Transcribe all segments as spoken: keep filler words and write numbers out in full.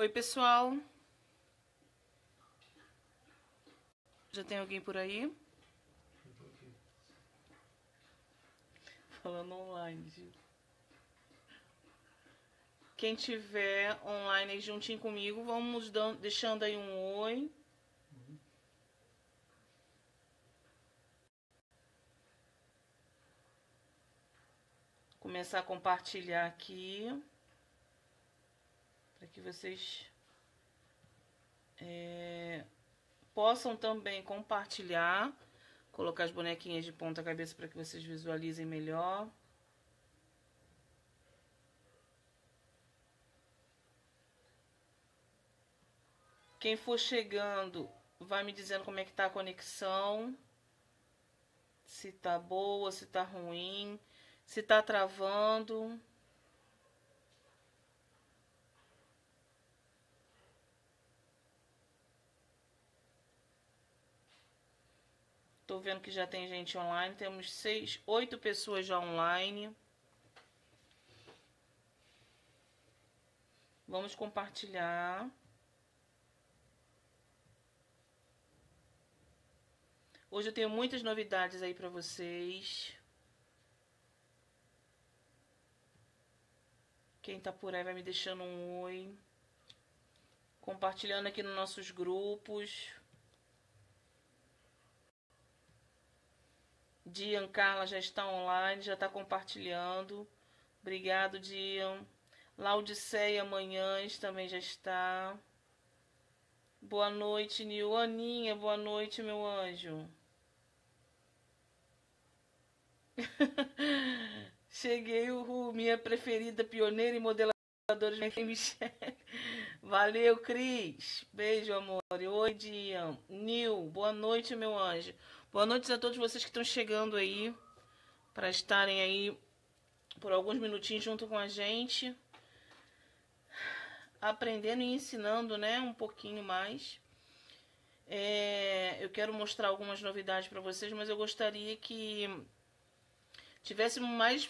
Oi, pessoal. Já tem alguém por aí? Falando online, gente. Quem tiver online aí juntinho comigo, vamos dando, deixando aí um oi. Uhum. Começar a compartilhar aqui, para que vocês é, possam também compartilhar. Colocar as bonequinhas de ponta cabeça para que vocês visualizem melhor. Quem for chegando, vai me dizendo como é que tá a conexão. Se tá boa, se tá ruim, se tá travando. Tô vendo que já tem gente online, temos seis, oito pessoas já online. Vamos compartilhar. Hoje eu tenho muitas novidades aí para vocês. Quem tá por aí vai me deixando um oi. Compartilhando aqui nos nossos grupos. Dian Carla já está online, já está compartilhando. Obrigado, Dian. Laudiceia Manhães também já está. Boa noite, Nil. Aninha, boa noite, meu anjo. Cheguei, uhul, minha preferida, pioneira e modeladora de Michelle. Valeu, Cris. Beijo, amor. Oi, Dian. Nil, boa noite, meu anjo. Boa noite a todos vocês que estão chegando aí, para estarem aí por alguns minutinhos junto com a gente, aprendendo e ensinando, né, um pouquinho mais. É, eu quero mostrar algumas novidades para vocês, mas eu gostaria que tivesse mais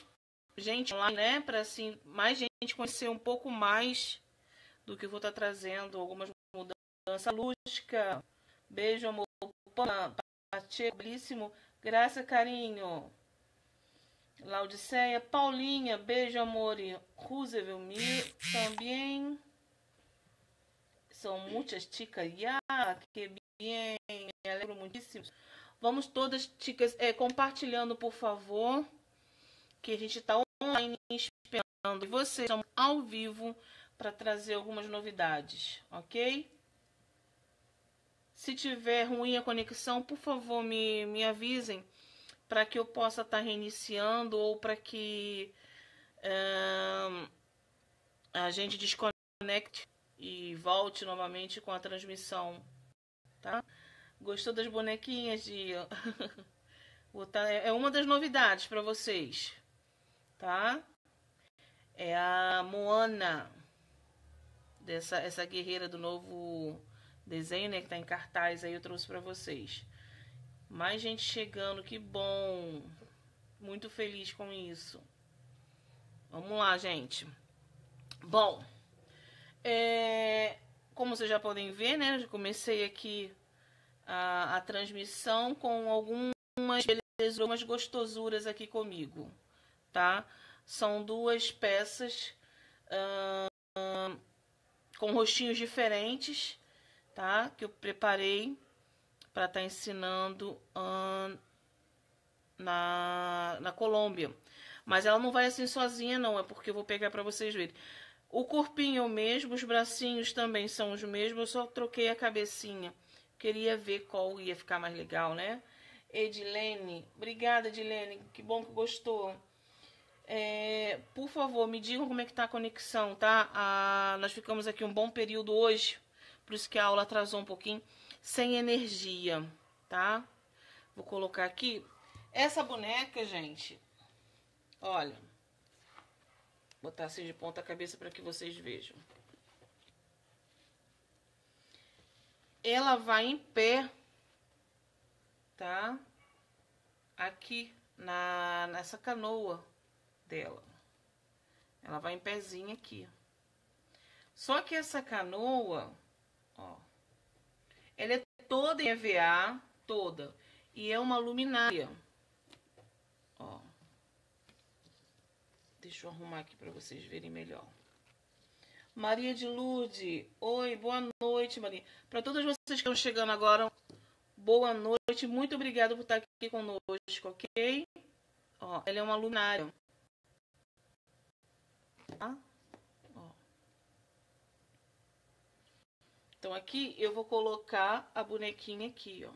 gente online, né, para assim, mais gente conhecer um pouco mais do que eu vou estar trazendo, algumas mudanças. Lúdica, beijo, amor. Pacheco, belíssimo. Graça, carinho. Laudiceia. Paulinha, beijo, amor. Roosevelt, Mir, também. São muitas chicas. Ya, que bem. Me alegro muitíssimo. Vamos todas, chicas, é, compartilhando, por favor. Que a gente está online esperando. E vocês estão ao vivo para trazer algumas novidades, ok? Se tiver ruim a conexão, por favor, me, me avisem para que eu possa estar tá reiniciando ou para que hum, a gente desconecte e volte novamente com a transmissão, tá? Gostou das bonequinhas? De... é uma das novidades para vocês, tá? É a Moana, dessa, essa guerreira do novo... desenho, né, que tá em cartaz aí, eu trouxe para vocês. Mais gente chegando, que bom. Muito feliz com isso. Vamos lá, gente. Bom, é, como vocês já podem ver, né, eu já comecei aqui a, a transmissão com algumas belezas, algumas gostosuras aqui comigo, tá? São duas peças hum, com rostinhos diferentes, tá? Que eu preparei para estar tá ensinando hum, na, na Colômbia. Mas ela não vai assim sozinha, não. É porque eu vou pegar para vocês verem. O corpinho é o mesmo, os bracinhos também são os mesmos. Eu só troquei a cabecinha. Queria ver qual ia ficar mais legal, né? Edilene, obrigada, Edilene. Que bom que gostou. É, por favor, me digam como é que tá a conexão, tá? Ah, nós ficamos aqui um bom período hoje. Por isso que a aula atrasou um pouquinho, sem energia, tá? Vou colocar aqui. Essa boneca, gente, olha. Vou botar assim de ponta cabeça para que vocês vejam. Ela vai em pé, tá? Aqui, na, nessa canoa dela. Ela vai em pezinho aqui. Só que essa canoa, ó, ela é toda em E V A, toda, e é uma luminária, ó. Deixa eu arrumar aqui para vocês verem melhor. Maria de Lourdes, oi, boa noite, Maria. Para todas vocês que estão chegando agora, boa noite, muito obrigada por estar aqui conosco, ok? Ó, ela é uma luminária. Tá? Ó. Então aqui eu vou colocar a bonequinha aqui, ó.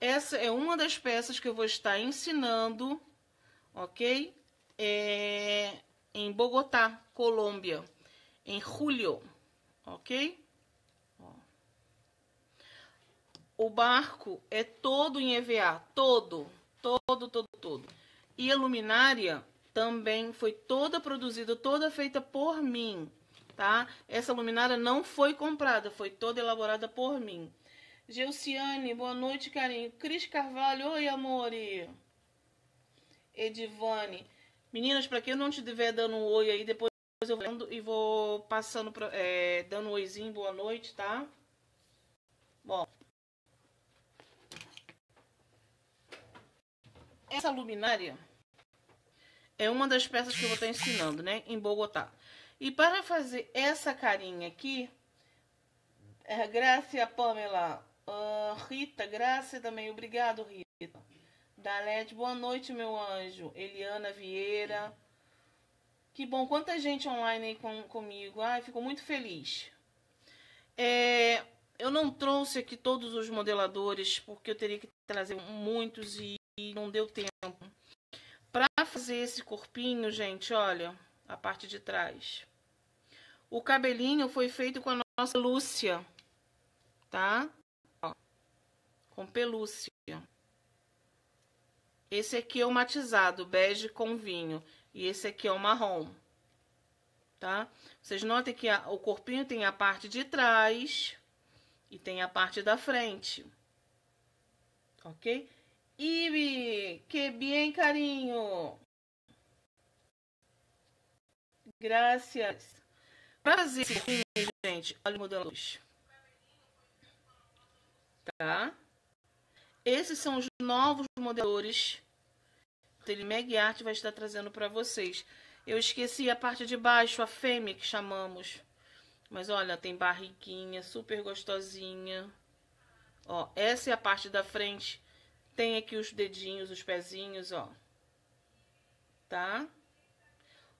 Essa é uma das peças que eu vou estar ensinando, ok? É, em Bogotá, Colômbia, em julho, ok? Ó. O barco é todo em E V A, todo, todo, todo, todo. E a luminária também foi toda produzida, toda feita por mim, tá? Essa luminária não foi comprada, foi toda elaborada por mim. Gelciane, boa noite, carinho. Cris Carvalho, oi, amore. Edivane. Meninas, para quem eu não estiver dando um oi aí, depois eu vou dando e vou passando, pra, é, dando um oizinho, boa noite, tá? Bom. Essa luminária é uma das peças que eu vou estar ensinando, né? Em Bogotá. E para fazer essa carinha aqui, é, Graça, Pamela, uh, Rita, Graça também, obrigado, Rita. Dalete, boa noite, meu anjo. Eliana Vieira. Que bom, quanta gente online aí com, comigo. Ai, fico muito feliz. É, eu não trouxe aqui todos os modeladores, porque eu teria que trazer muitos e não deu tempo. Pra fazer esse corpinho, gente, olha, a parte de trás. O cabelinho foi feito com a nossa pelúcia, tá? Ó, com pelúcia. Esse aqui é o matizado, bege com vinho. E esse aqui é o marrom, tá? Vocês notem que a, o corpinho tem a parte de trás e tem a parte da frente. Ok? Ibi, que bem, carinho! Graças. Prazer, gente. Olha o modelador. Tá? Esses são os novos modeladores que a Meg Art vai estar trazendo para vocês. Eu esqueci a parte de baixo, a fêmea que chamamos. Mas olha, tem barriguinha, super gostosinha. Ó, essa é a parte da frente. Tem aqui os dedinhos, os pezinhos, ó. Tá?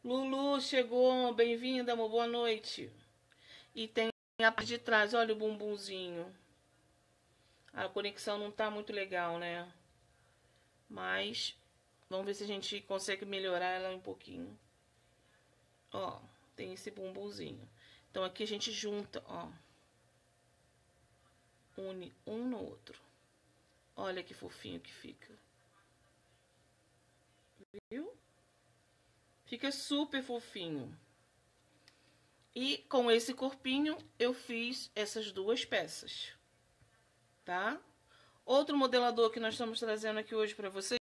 Lulu chegou, bem-vinda, amor, boa noite. E tem a parte de trás, olha o bumbumzinho. A conexão não tá muito legal, né? Mas vamos ver se a gente consegue melhorar ela um pouquinho. Ó, tem esse bumbumzinho. Então aqui a gente junta, ó. Une um no outro. Olha que fofinho que fica. Viu? Fica super fofinho. E com esse corpinho eu fiz essas duas peças. Tá? Outro modelador que nós estamos trazendo aqui hoje para vocês.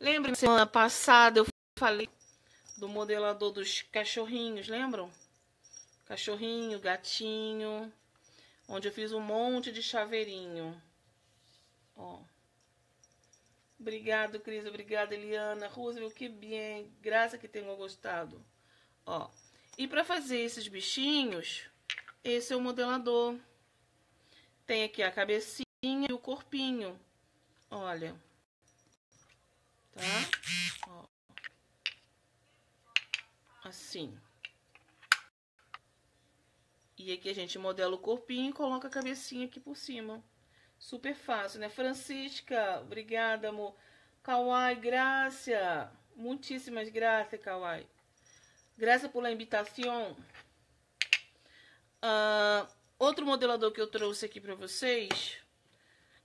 Lembra que semana passada eu falei do modelador dos cachorrinhos, lembram? Cachorrinho, gatinho, onde eu fiz um monte de chaveirinho. Ó. Obrigado, Cris, obrigada, Eliana, Roosevelt, que bem, graça que tenham gostado. Ó. E para fazer esses bichinhos, esse é o modelador. Tem aqui a cabecinha e o corpinho. Olha. Tá? Ó. Assim. E aqui a gente modela o corpinho e coloca a cabecinha aqui por cima. Super fácil, né? Francisca, obrigada, amor. Kawai, Graça. Muitíssimas graças, Kawai. Graças pela invitação. Ah... Outro modelador que eu trouxe aqui para vocês.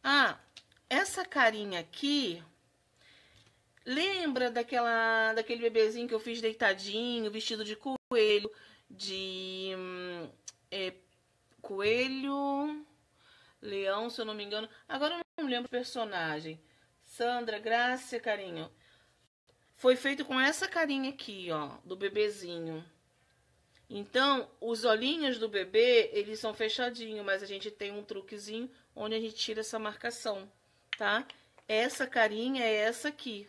Ah, essa carinha aqui. Lembra daquela, daquele bebezinho que eu fiz deitadinho, vestido de coelho, de é, coelho, leão, se eu não me engano. Agora eu não lembro o personagem. Sandra, Graça, carinho. Foi feito com essa carinha aqui, ó, do bebezinho. Então, os olhinhos do bebê, eles são fechadinhos, mas a gente tem um truquezinho onde a gente tira essa marcação, tá? Essa carinha é essa aqui.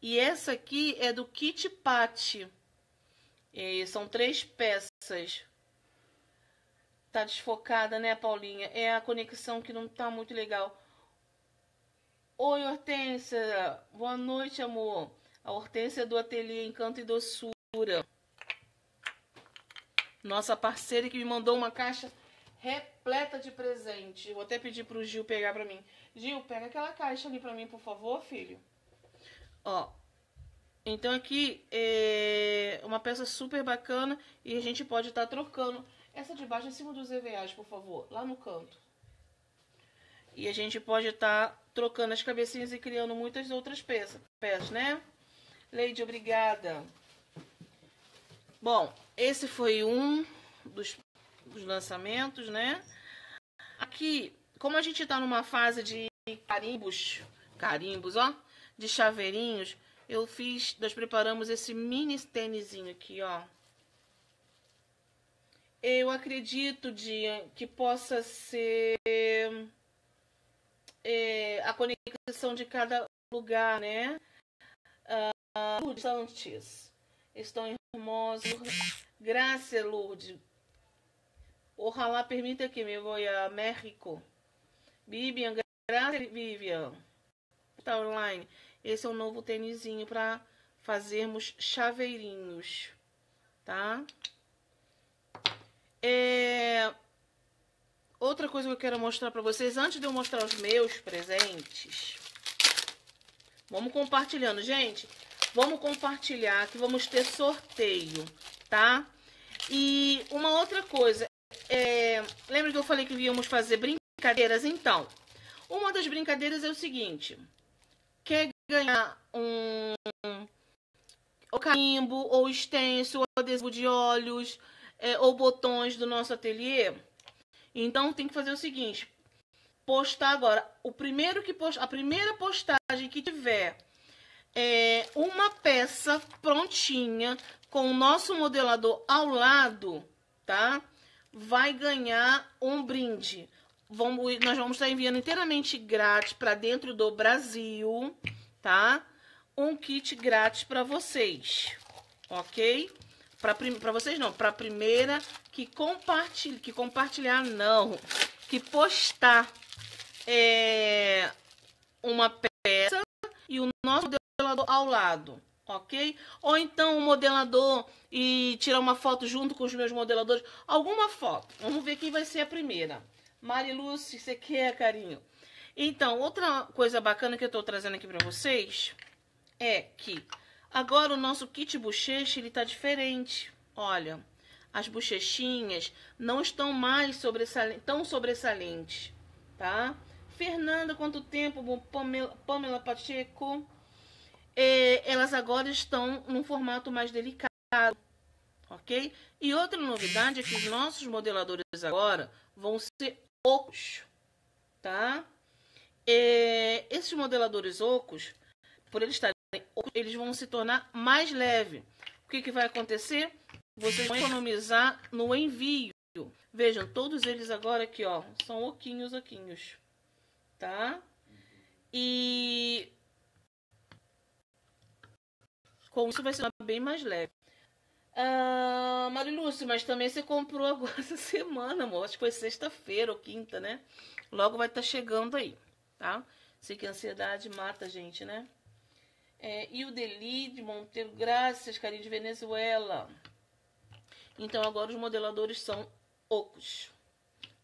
E essa aqui é do Kit Pat. E são três peças. Tá desfocada, né, Paulinha? É a conexão que não tá muito legal. Oi, Hortênsia. Boa noite, amor. A Hortênsia é do Ateliê Encanto e Doçura. Nossa parceira que me mandou uma caixa repleta de presente. Vou até pedir pro Gil pegar pra mim. Gil, pega aquela caixa ali pra mim, por favor, filho. Ó. Então aqui é uma peça super bacana e a gente pode estar tá trocando. Essa de baixo em cima dos E V As, por favor. Lá no canto. E a gente pode estar tá trocando as cabecinhas e criando muitas outras peças, peças, né? Leide, obrigada. Bom, esse foi um dos, dos lançamentos, né? Aqui, como a gente tá numa fase de carimbos, carimbos, ó, de chaveirinhos, eu fiz, nós preparamos esse mini tênisinho aqui, ó. Eu acredito, Dian, que possa ser é, a conexão de cada lugar, né? Ah, Santos. Estão hermosos. Graças, Lourdes. Ojalá permita que me voe a México. Vivian, graças, Vivian. Tá online. Esse é um novo tênisinho para fazermos chaveirinhos, tá? É... Outra coisa que eu quero mostrar para vocês, antes de eu mostrar os meus presentes. Vamos compartilhando, gente. Vamos compartilhar que vamos ter sorteio, tá? E uma outra coisa, é... lembra que eu falei que íamos fazer brincadeiras? Então, uma das brincadeiras é o seguinte: quer ganhar um ou carimbo, ou stencil, ou adesivo de olhos, é, ou botões do nosso ateliê? Então tem que fazer o seguinte: postar agora. O primeiro que post... a primeira postagem que tiver é uma peça prontinha com o nosso modelador ao lado, tá? Vai ganhar um brinde. Vamos, nós vamos estar enviando inteiramente grátis para dentro do Brasil, tá? Um kit grátis para vocês, ok? Para prim... vocês não, para a primeira que compartilha, que compartilhar não, que postar é, uma peça e o nosso modelador ao lado, ok? Ou então o modelador e tirar uma foto junto com os meus modeladores, alguma foto. Vamos ver quem vai ser a primeira. Marilúcia, você quer, carinho? Então, outra coisa bacana que eu tô trazendo aqui para vocês é que agora o nosso kit bochecha, ele tá diferente. Olha, as bochechinhas não estão mais sobressal... tão sobressalentes, tá? Fernanda, quanto tempo, Pamela, Pamela Pacheco. É, elas agora estão num formato mais delicado, ok? E outra novidade é que os nossos modeladores agora vão ser ocos, tá? É, esses modeladores ocos, por eles estarem ocos, eles vão se tornar mais leves. O que, que vai acontecer? Vocês vão economizar no envio. Vejam, todos eles agora aqui, ó, são oquinhos, oquinhos, tá? E com isso vai ser bem mais leve. Ah, Marilúcio, mas também você comprou agora essa semana, amor. Acho que foi sexta-feira ou quinta, né? Logo vai estar tá chegando aí, tá? Sei que a ansiedade mata a gente, né? É, e o Deli de Monteiro, graças, carinho, de Venezuela. Então agora os modeladores são ocos,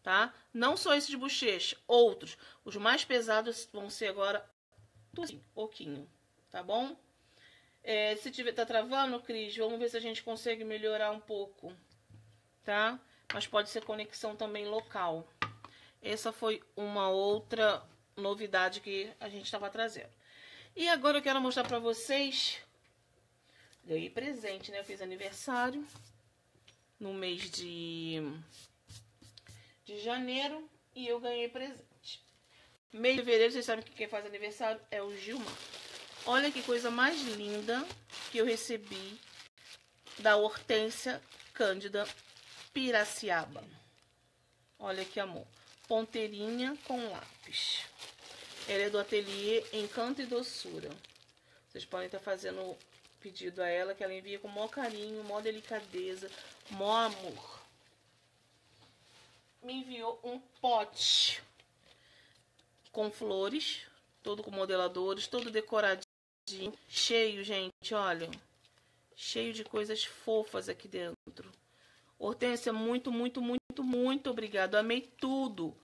tá? Não só esses de bochecha, outros. Os mais pesados vão ser agora assim, oquinho, tá bom? É, se tiver, tá travando, Cris, vamos ver se a gente consegue melhorar um pouco, tá? Mas pode ser conexão também local. Essa foi uma outra novidade que a gente estava trazendo. E agora eu quero mostrar pra vocês... Ganhei presente, né? Eu fiz aniversário no mês de... de janeiro e eu ganhei presente. Mês de fevereiro, vocês sabem que quem faz aniversário é o Gilmar. Olha que coisa mais linda que eu recebi da Hortênsia Cândida Pirassiaba. Olha que amor. Ponteirinha com lápis. Ela é do Ateliê Encanto e Doçura. Vocês podem estar fazendo pedido a ela, que ela envia com o maior carinho, maior delicadeza, maior amor. Me enviou um pote com flores, todo com modeladores, todo decoradinho, cheio, gente, olha, cheio de coisas fofas aqui dentro. Hortênsia, muito, muito, muito, muito obrigada, amei tudo.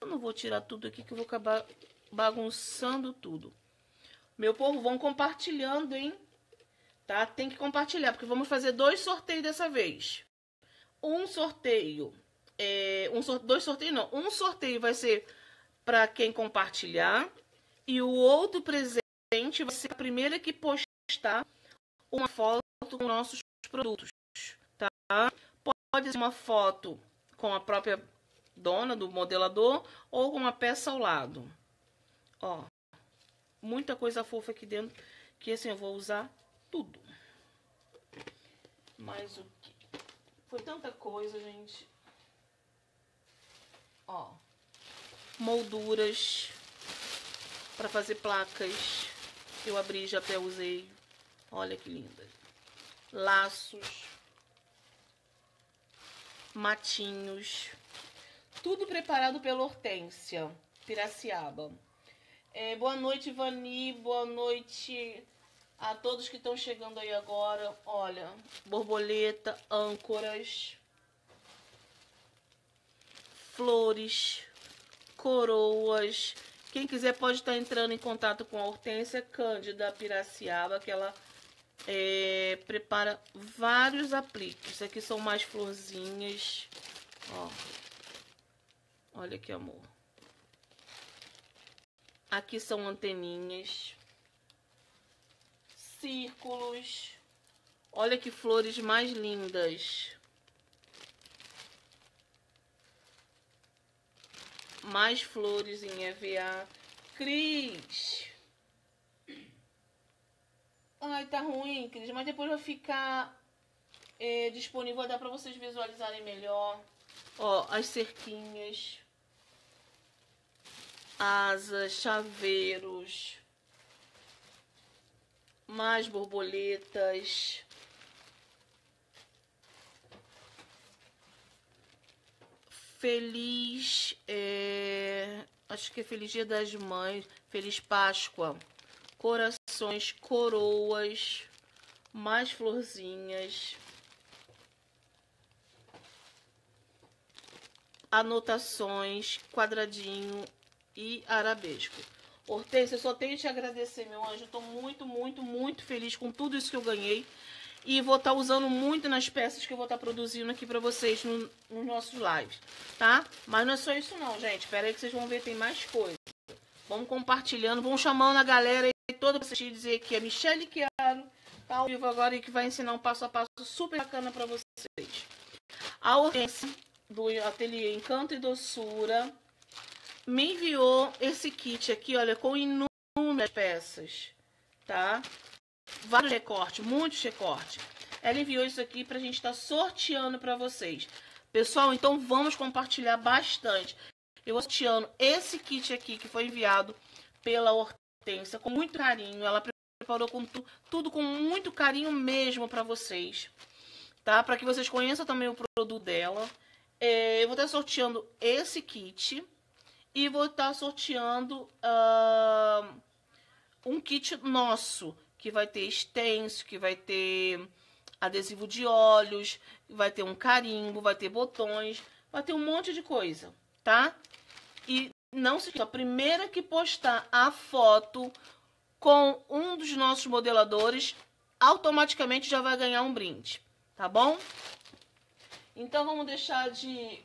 Eu não vou tirar tudo aqui que eu vou acabar bagunçando tudo. Meu povo, vão compartilhando, hein? Tá? Tem que compartilhar, porque vamos fazer dois sorteios dessa vez. Um sorteio... É, um, dois sorteios não. Um sorteio vai ser para quem compartilhar. E o outro presente vai ser a primeira que postar uma foto com nossos produtos. Tá? Pode ser uma foto com a própria dona do modelador ou com uma peça ao lado. Ó, muita coisa fofa aqui dentro, que assim eu vou usar tudo. Mas o que? Foi tanta coisa, gente. Ó, molduras para fazer placas. Eu abri, já até usei. Olha que linda. Laços. Matinhos. Tudo preparado pela Hortênsia Pirassiaba. É, boa noite, Vani, boa noite a todos que estão chegando aí agora. Olha, borboleta, âncoras, flores, coroas. Quem quiser pode estar entrando em contato com a Hortênsia Cândida Pirassiaba, que ela é, prepara vários apliques. Aqui são mais florzinhas. Ó. Olha que amor. Aqui são anteninhas, círculos. Olha que flores mais lindas. Mais flores em E V A. Cris! Ai, tá ruim, Cris, mas depois vai ficar é, disponível. Vou dar pra vocês visualizarem melhor. Ó, as cerquinhas. Asas, chaveiros, mais borboletas, feliz, é, acho que é feliz dia das mães, feliz Páscoa, corações, coroas, mais florzinhas, anotações, quadradinho e arabesco. Hortênsia, eu só tenho te agradecer, meu anjo. Eu tô muito, muito, muito feliz com tudo isso que eu ganhei. E vou estar tá usando muito nas peças que eu vou estar tá produzindo aqui pra vocês no, nos nossos lives, tá? Mas não é só isso não, gente. Espera aí que vocês vão ver, tem mais coisa. Vamos compartilhando, vamos chamando a galera aí toda pra assistir, dizer que é Michelle Iquiaro, tá ao vivo agora e que vai ensinar um passo a passo super bacana pra vocês. A Hortênsia do Ateliê Encanto e Doçura me enviou esse kit aqui, olha, com inúmeras peças, tá? Vários recortes, muitos recortes. Ela enviou isso aqui pra gente estar tá sorteando pra vocês. Pessoal, então vamos compartilhar bastante. Eu vou sorteando esse kit aqui que foi enviado pela Hortênsia com muito carinho. Ela preparou com tu, tudo com muito carinho mesmo pra vocês, tá? Pra que vocês conheçam também o produto dela. É, eu vou estar tá sorteando esse kit. E vou estar sorteando uh, um kit nosso, que vai ter stencil, que vai ter adesivo de olhos, vai ter um carimbo, vai ter botões, vai ter um monte de coisa, tá? E não se esqueça, a primeira que postar a foto com um dos nossos modeladores, automaticamente já vai ganhar um brinde, tá bom? Então vamos deixar de...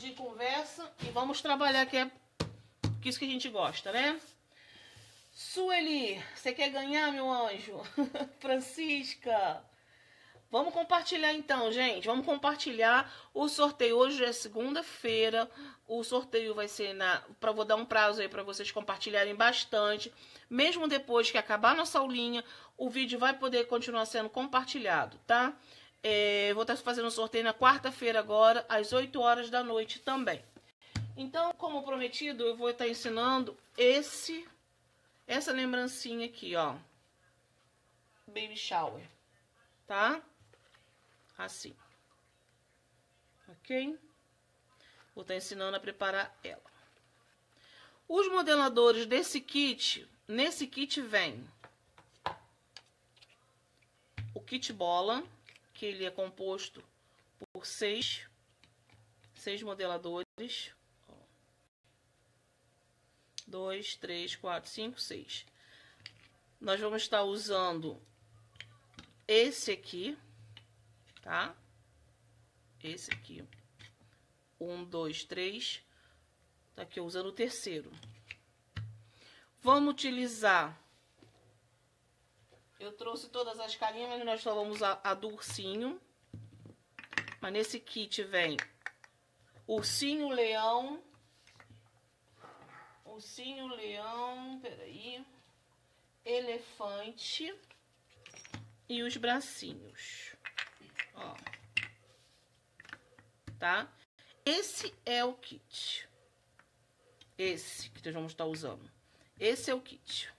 de conversa e vamos trabalhar, que é isso que a gente gosta, né? Sueli, você quer ganhar, meu anjo? Francisca, Vamos compartilhar então, gente. Vamos compartilhar o sorteio. Hoje é segunda-feira. O sorteio vai ser na... Pra, vou dar um prazo aí para vocês compartilharem bastante. Mesmo depois que acabar nossa aulinha, o vídeo vai poder continuar sendo compartilhado, tá? É, vou estar fazendo o sorteio na quarta-feira agora, às oito horas da noite também. Então, como prometido, eu vou estar ensinando esse... Essa lembrancinha aqui, ó. Baby shower. Tá? Assim. Ok? Vou estar ensinando a preparar ela. Os modeladores desse kit, nesse kit vem o kit bola, que ele é composto por seis, seis modeladores. Dois, três, quatro, cinco, seis. Nós vamos estar usando esse aqui, tá? Esse aqui. Um, dois, três. Tá aqui usando o terceiro. Vamos utilizar... Eu trouxe todas as carinhas, mas nós só vamos usar a do ursinho. Mas nesse kit vem ursinho, leão... Ursinho, leão, peraí, elefante e os bracinhos, ó, tá? Esse é o kit, esse que nós vamos estar usando, esse é o kit.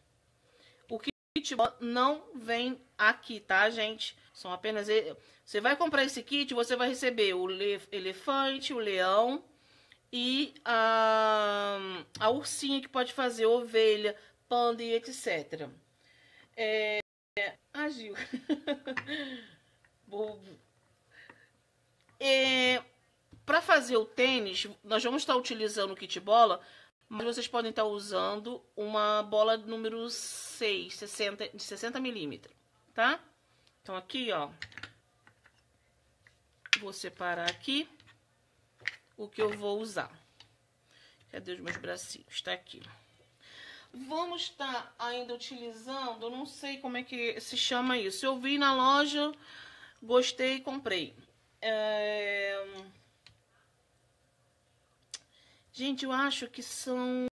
O kit não vem aqui, tá, gente? São apenas, você vai comprar esse kit, você vai receber o elefante, o leão... E a, a ursinha que pode fazer ovelha, panda e etcétera. É, agiu. Bobo. É, para fazer o tênis, nós vamos estar utilizando o kit bola, mas vocês podem estar usando uma bola número seis, sessenta, de sessenta milímetros, tá? Então aqui, ó. Vou separar aqui. O que eu vou usar? Cadê os meus bracinhos? Tá aqui. Vamos estar ainda utilizando, não sei como é que se chama isso. Eu vi na loja, gostei e comprei. É... Gente, eu acho que são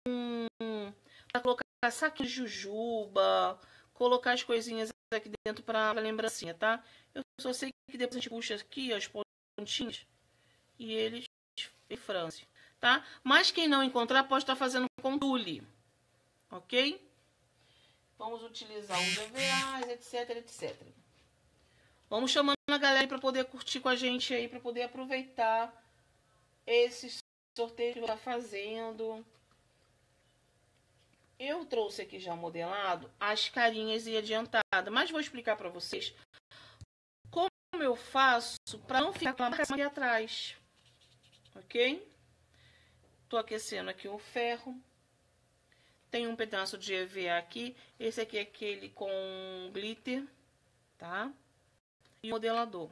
para colocar saco de jujuba, colocar as coisinhas aqui dentro para lembrancinha, tá? Eu só sei que depois a gente puxa aqui as pontinhas e eles e França, tá? Mas quem não encontrar pode estar fazendo com tule, ok? Vamos utilizar os P V As, etc, etcétera. Vamos chamando a galera para poder curtir com a gente aí, para poder aproveitar esses sorteios que eu estou fazendo. Eu trouxe aqui já modelado as carinhas e adiantada, mas vou explicar para vocês como eu faço para não ficar com a marca aqui atrás. Ok? Tô aquecendo aqui o ferro. Tem um pedaço de E V A aqui. Esse aqui é aquele com glitter, tá? E modelador.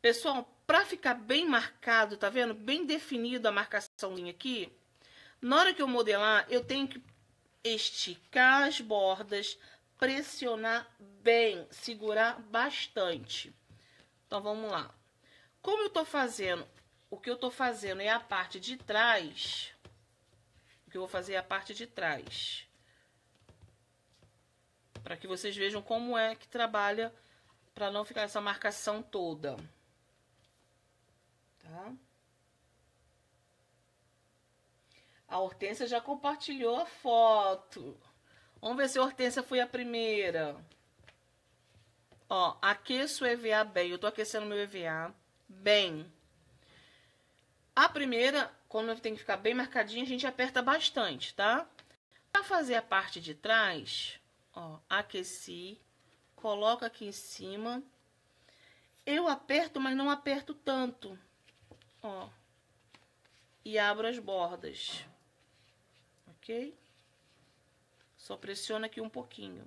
Pessoal, pra ficar bem marcado, tá vendo? Bem definido a marcaçãozinha aqui. Na hora que eu modelar, eu tenho que esticar as bordas, pressionar bem, segurar bastante. Então, vamos lá. Como eu tô fazendo... O que eu tô fazendo é a parte de trás. O que eu vou fazer é a parte de trás. Para que vocês vejam como é que trabalha, para não ficar essa marcação toda. Tá? A Hortênsia já compartilhou a foto. Vamos ver se a Hortênsia foi a primeira. Ó, aqueço o E V A bem. Eu tô aquecendo meu E V A bem. A primeira, quando tem que ficar bem marcadinha, a gente aperta bastante, tá? Para fazer a parte de trás, ó, aqueci, coloco aqui em cima. Eu aperto, mas não aperto tanto, ó. E abro as bordas, ok? Só pressiona aqui um pouquinho.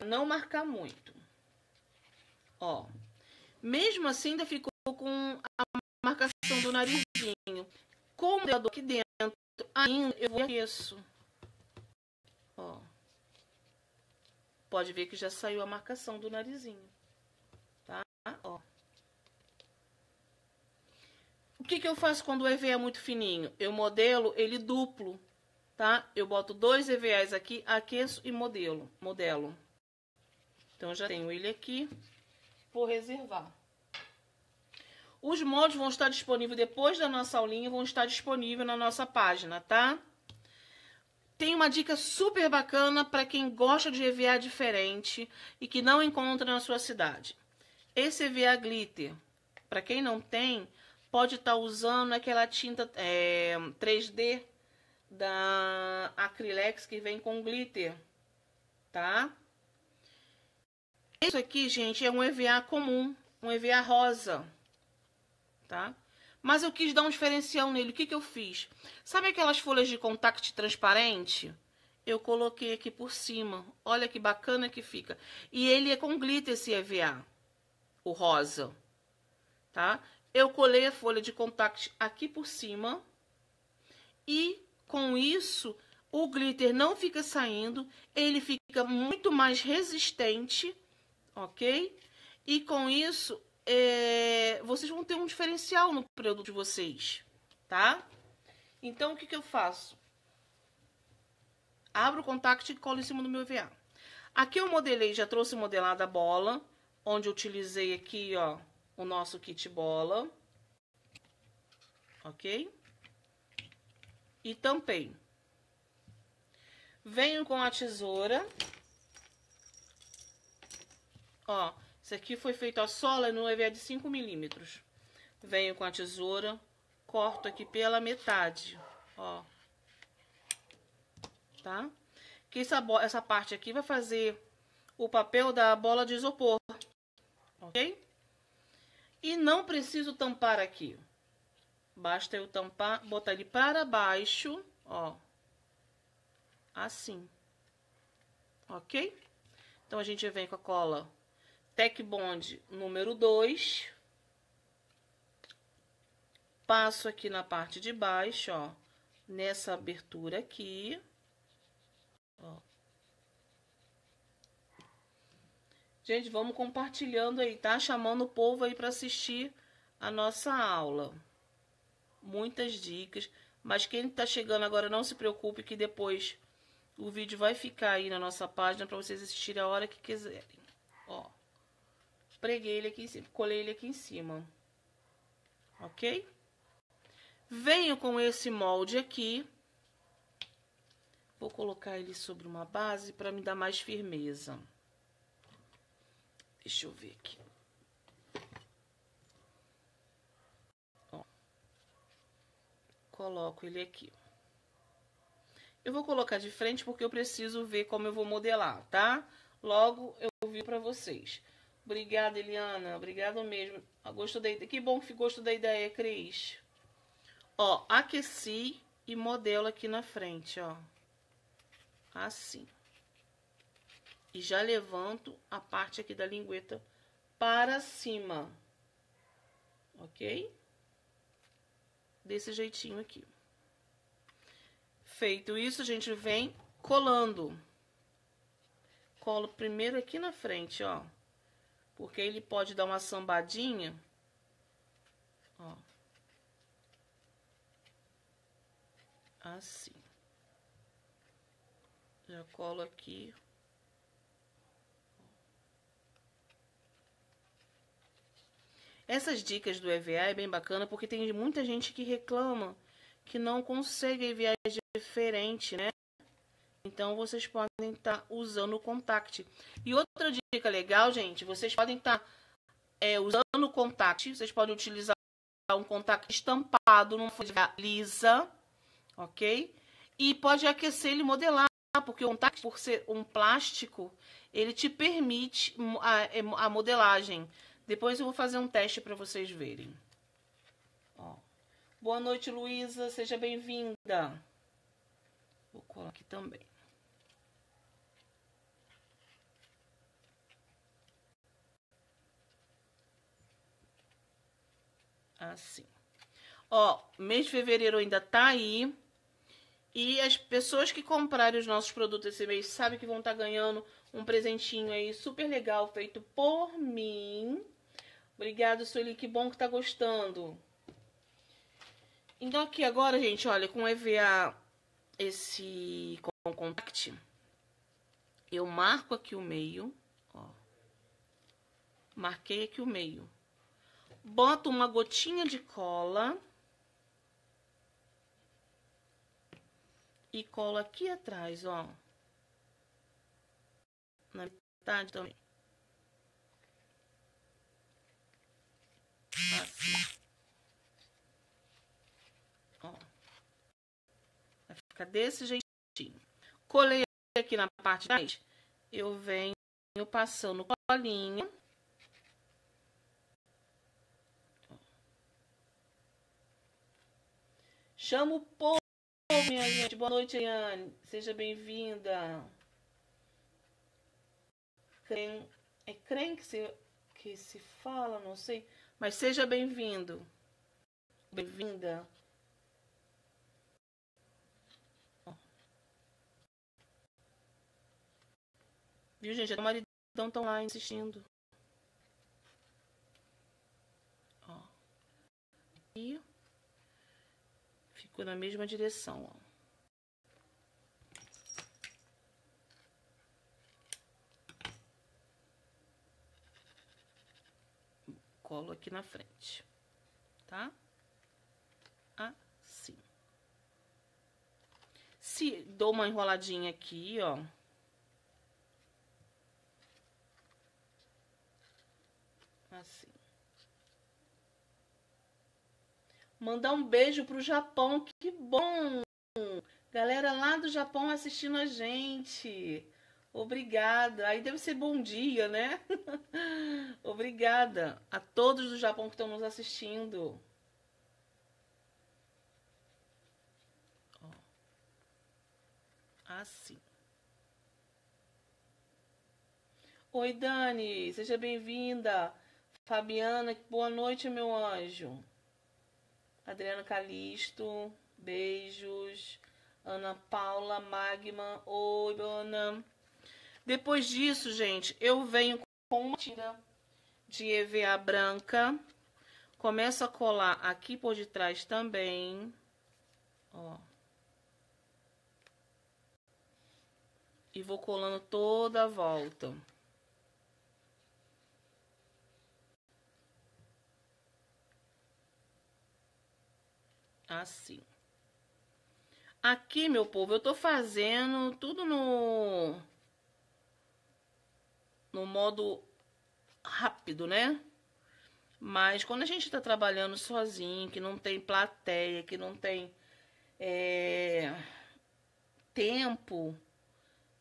Não marcar muito, ó. Mesmo assim, ainda ficou com a marcação do narizinho. Com o modelador aqui dentro, ainda eu aqueço. Ó. Pode ver que já saiu a marcação do narizinho, tá? Ó. O que que eu faço quando o E V A é muito fininho? Eu modelo ele duplo, tá? Eu boto dois E V As aqui, aqueço e modelo, modelo. Então, já tenho ele aqui, vou reservar. Os moldes vão estar disponíveis depois da nossa aulinha, vão estar disponíveis na nossa página, tá? Tem uma dica super bacana para quem gosta de E V A diferente e que não encontra na sua cidade. Esse E V A glitter, para quem não tem, pode estar usando aquela tinta é, três D da Acrylex que vem com glitter, tá? Isso aqui, gente, é um E V A comum, um E V A rosa, tá? Mas eu quis dar um diferencial nele. O que que eu fiz? Sabe aquelas folhas de contact transparente? Eu coloquei aqui por cima. Olha que bacana que fica. E ele é com glitter esse E V A, o rosa, tá? Eu colei a folha de contact aqui por cima e com isso o glitter não fica saindo, ele fica muito mais resistente, ok? E com isso... É, vocês vão ter um diferencial no produto de vocês, tá? Então, o que que eu faço? Abro o contact e colo em cima do meu E V A. Aqui eu modelei, já trouxe modelada a bola, onde eu utilizei aqui, ó, o nosso kit bola. Ok? E tampei. Venho com a tesoura. Ó. Isso aqui foi feito a sola no E V A de cinco milímetros. Venho com a tesoura, corto aqui pela metade, ó. Tá? Que essa, essa parte aqui vai fazer o papel da bola de isopor, ok? E não preciso tampar aqui. Basta eu tampar, botar ele para baixo, ó. Assim. Ok? Então, a gente vem com a cola... Tecbond número dois, passo aqui na parte de baixo, ó, nessa abertura aqui, ó. Gente, vamos compartilhando aí, tá? Chamando o povo aí para assistir a nossa aula. Muitas dicas, mas quem tá chegando agora não se preocupe que depois o vídeo vai ficar aí na nossa página para vocês assistirem a hora que quiserem, ó. Preguei ele aqui em cima, colei ele aqui em cima, ok? Venho com esse molde aqui, vou colocar ele sobre uma base para me dar mais firmeza. Deixa eu ver aqui. Ó. Coloco ele aqui. Eu vou colocar de frente porque eu preciso ver como eu vou modelar, tá? Logo eu vi para vocês. Obrigada, Eliana. Obrigada mesmo. Gostou da ideia? Que bom que gostou da ideia, Cris. Ó, aqueci e modelo aqui na frente, ó. Assim. E já levanto a parte aqui da lingueta para cima. Ok? Desse jeitinho aqui. Feito isso, a gente vem colando. Colo primeiro aqui na frente, ó. Porque ele pode dar uma sambadinha, ó, assim. Já colo aqui. Essas dicas do E V A é bem bacana, porque tem muita gente que reclama que não consegue E V A diferente, né? Então, vocês podem estar usando o contact. E outra dica legal, gente, vocês podem estar é, usando o contact. Vocês podem utilizar um contact estampado numa folha lisa, ok? E pode aquecer ele e modelar, porque o contact, por ser um plástico, ele te permite a, a modelagem. Depois eu vou fazer um teste para vocês verem. Ó. Boa noite, Luísa. Seja bem-vinda. Vou colar aqui também. Assim. Ó, mês de fevereiro ainda tá aí. E as pessoas que comprarem os nossos produtos esse mês sabem que vão estar ganhando um presentinho aí super legal feito por mim. Obrigada, Sueli, que bom que tá gostando. Então aqui agora, gente, olha, com o E V A, esse com Compact, eu marco aqui o meio, ó. Marquei aqui o meio. Boto uma gotinha de cola e colo aqui atrás, ó. Na metade também. Assim. Ó. Vai ficar desse jeitinho. Colei aqui na parte de trás, eu venho passando colinha. Chamo o povo, minha gente. Boa noite, Iane. Seja bem-vinda. É creme que se, que se fala, não sei. Mas seja bem-vindo. Bem-vinda. Viu, gente? O maridão tá lá insistindo. Ó. E ficou na mesma direção, ó. Colo aqui na frente, tá? Assim. Se dou uma enroladinha aqui, ó. Assim. Mandar um beijo pro Japão, que bom! Galera lá do Japão assistindo a gente. Obrigada. Aí deve ser bom dia, né? Obrigada a todos do Japão que estão nos assistindo. Ó. Assim. Oi, Dani. Seja bem-vinda. Fabiana, boa noite, meu anjo. Adriana Calisto, beijos. Ana Paula Magma, oi, Ana. Depois disso, gente, eu venho com uma tira de E V A branca. Começo a colar aqui por detrás também. Ó. E vou colando toda a volta. Assim. Aqui, meu povo, eu tô fazendo tudo no... no modo rápido, né? Mas quando a gente tá trabalhando sozinho, que não tem plateia, que não tem é, tempo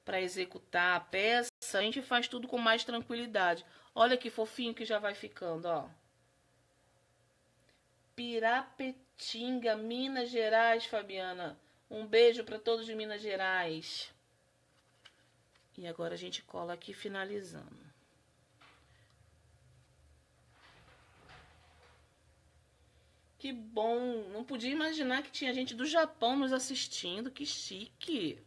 para executar a peça, a gente faz tudo com mais tranquilidade. Olha que fofinho que já vai ficando, ó. Pirapetinga, Minas Gerais, Fabiana. Um beijo para todos de Minas Gerais. E agora a gente cola aqui finalizando. Que bom! Não podia imaginar que tinha gente do Japão nos assistindo. Que chique!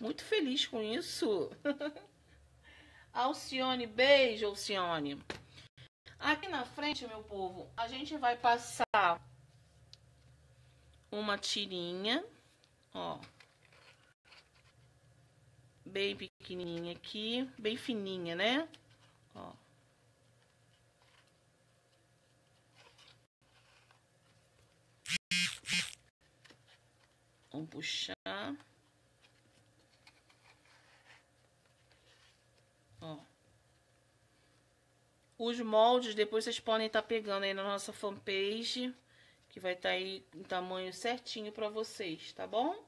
Muito feliz com isso. Alcione, beijo, Alcione. Aqui na frente, meu povo, a gente vai passar uma tirinha, ó. Bem pequenininha aqui, bem fininha, né? Ó. Vamos puxar. Ó. Os moldes depois vocês podem estar pegando aí na nossa fanpage, que vai estar aí em tamanho certinho para vocês, tá bom?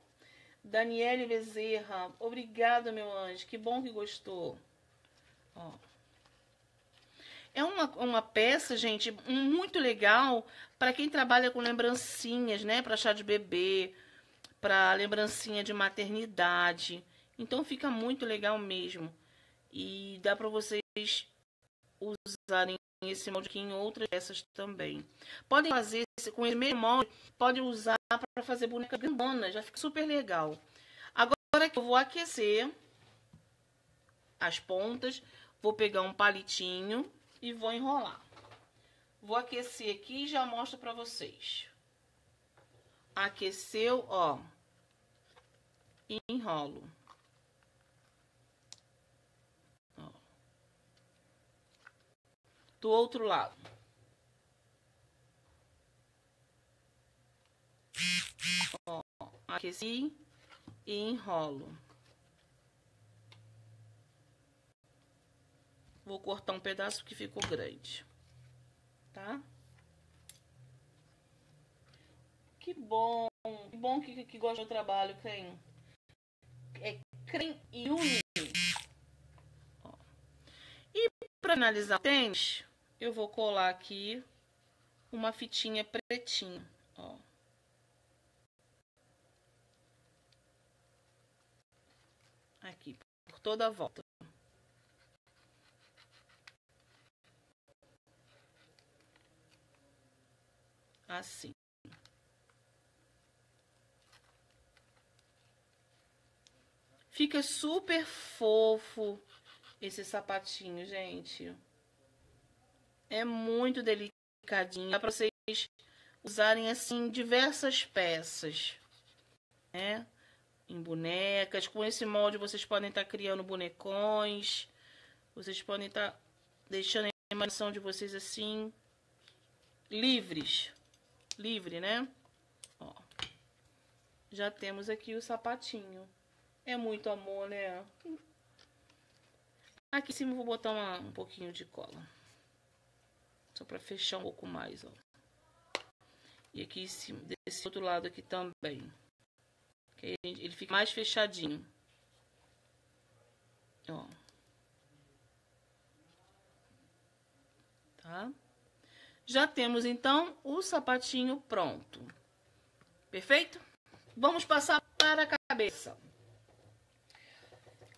Daniele Bezerra, obrigada, meu anjo, que bom que gostou. Ó. É uma, uma peça, gente, muito legal para quem trabalha com lembrancinhas, né? Para chá de bebê, para lembrancinha de maternidade. Então fica muito legal mesmo. E dá para vocês usarem esse molde aqui em outras peças também. Podem fazer com esse mesmo molde, pode usar para fazer boneca grandona, já fica super legal. Agora que eu vou aquecer as pontas, vou pegar um palitinho e vou enrolar. Vou aquecer aqui e já mostro para vocês. Aqueceu, ó, e enrolo. Ó. Do outro lado. Ó, aqueci e enrolo. Vou cortar um pedaço porque ficou grande, tá? Que bom, que bom que, que, que gosta do meu trabalho, creem. É, creem e unem. E para analisar o tênis, eu vou colar aqui uma fitinha pretinha, ó. Aqui, por toda a volta. Assim. Fica super fofo esse sapatinho, gente. É muito delicadinho. Dá pra vocês usarem, assim, diversas peças, né? Em bonecas. Com esse molde, vocês podem estar criando bonecões. Vocês podem estar deixando a imaginação de vocês, assim, livres. Livre, né? Ó. Já temos aqui o sapatinho. É muito amor, né? Aqui em cima eu vou botar uma, um pouquinho de cola. Só pra fechar um pouco mais, ó. E aqui em cima, desse outro lado aqui também. Que ele fica mais fechadinho. Ó. Tá? Já temos, então, o sapatinho pronto. Perfeito? Vamos passar para a cabeça.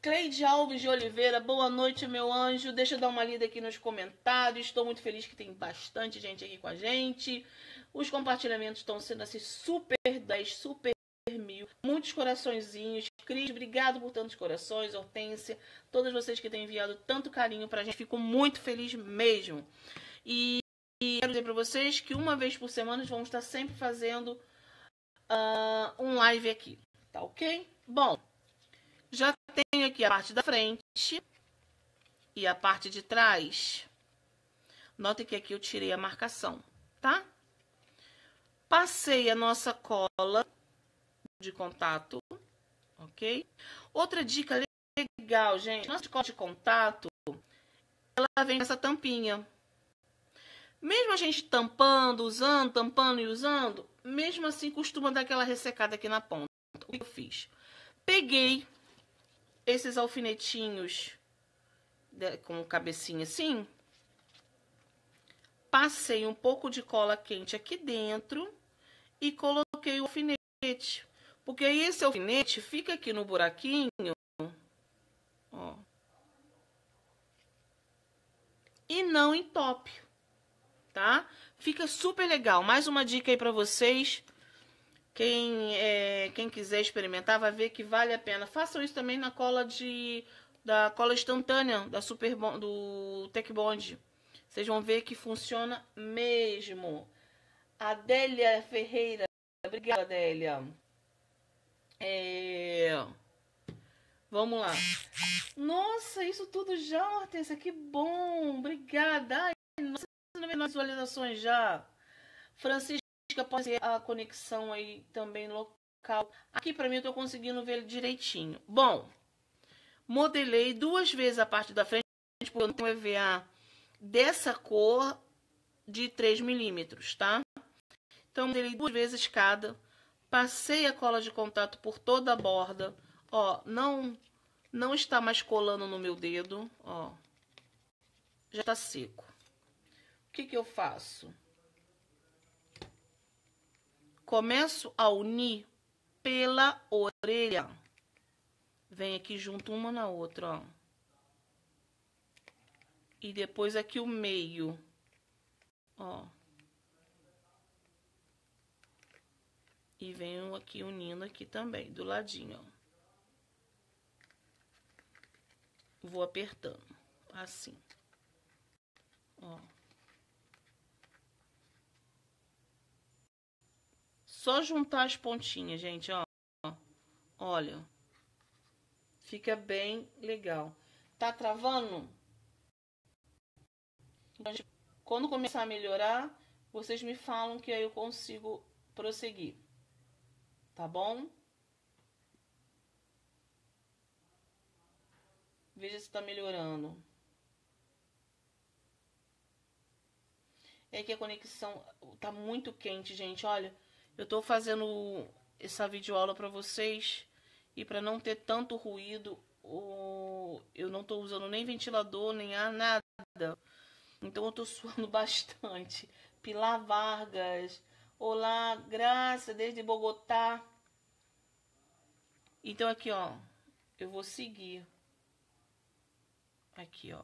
Cleide Alves de Oliveira, boa noite, meu anjo. Deixa eu dar uma lida aqui nos comentários. Estou muito feliz que tem bastante gente aqui com a gente. Os compartilhamentos estão sendo assim super dez, super mil. Muitos coraçõezinhos. Cris, obrigado por tantos corações. Hortência, todas vocês que têm enviado tanto carinho pra gente. Fico muito feliz mesmo. E, e quero dizer pra vocês que uma vez por semana nós vamos estar sempre fazendo uh, um live aqui. Tá ok? Bom, já tenho aqui a parte da frente e a parte de trás. Notem que aqui eu tirei a marcação, tá? Passei a nossa cola de contato, ok? Outra dica legal, gente. Nossa cola de contato, ela vem nessa tampinha. Mesmo a gente tampando, usando, tampando e usando, mesmo assim costuma dar aquela ressecada aqui na ponta. O que eu fiz? Peguei esses alfinetinhos com cabecinha assim, passei um pouco de cola quente aqui dentro e coloquei o alfinete. Porque aí esse alfinete fica aqui no buraquinho, ó, e não entope, tá? Fica super legal. Mais uma dica aí pra vocês. Quem, é, quem quiser experimentar vai ver que vale a pena. Façam isso também na cola de da cola instantânea da Super Bon, do Tecbond. Vocês vão ver que funciona mesmo. Adélia Ferreira, obrigada, Adélia. É... Vamos lá. Nossa, isso tudo já, Hortência, que bom. Obrigada. Ai, nossa, visualizações já. Francisco, que pode ser a conexão aí também local. Aqui pra mim eu tô conseguindo ver ele direitinho. Bom, modelei duas vezes a parte da frente, porque eu não tenho E V A dessa cor de três milímetros, tá? Então, modelei duas vezes cada. Passei a cola de contato por toda a borda. Ó, não, não está mais colando no meu dedo, ó. Já tá seco. O que que eu faço? Começo a unir pela orelha. Vem aqui junto uma na outra, ó. E depois aqui o meio. ó. E venho aqui unindo aqui também, do ladinho, ó. Vou apertando, assim. Ó. Só juntar as pontinhas, gente, ó. Olha. Fica bem legal. Tá travando? Quando começar a melhorar, vocês me falam que aí eu consigo prosseguir. Tá bom? Veja se tá melhorando. É que a conexão tá muito quente, gente. Olha, eu tô fazendo essa videoaula pra vocês e pra não ter tanto ruído, eu não tô usando nem ventilador, nem ar, nada. Então eu tô suando bastante. Pilar Vargas... Olá, Graça, desde Bogotá. Então, aqui, ó, eu vou seguir. Aqui, ó.